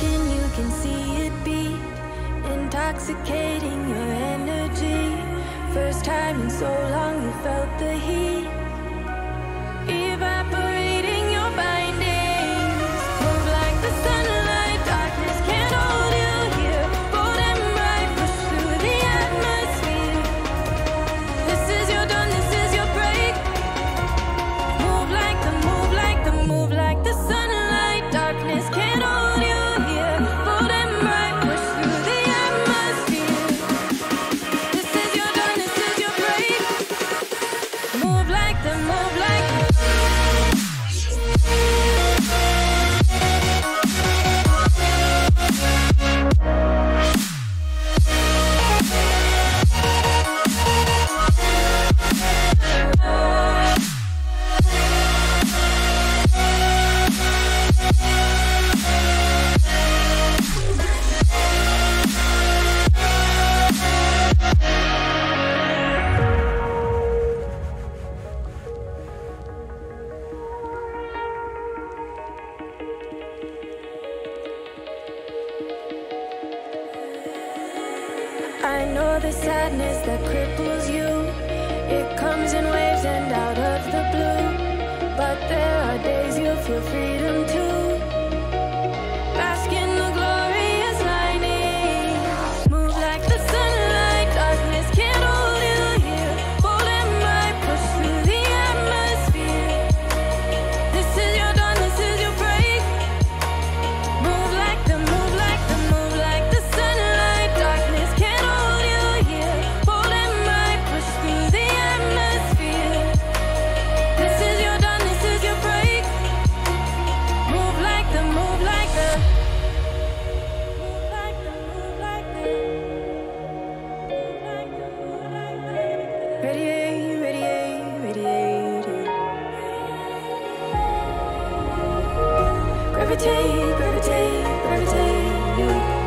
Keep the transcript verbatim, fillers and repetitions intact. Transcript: skin, you can see it beat, intoxicating your energy. First time in so long you felt the heat evaporating your bindings. Move like the sunlight, darkness can't hold you here. Bold and bright, push through the atmosphere. This is your dawn, this is your break. Move like the, move like the, move like the sunlight. Darkness can't hold you. I know the sadness that cripples you. It comes in waves and out of the blue. But there are days you feel freedom too. Gravitate, gravitate, gravitate, you.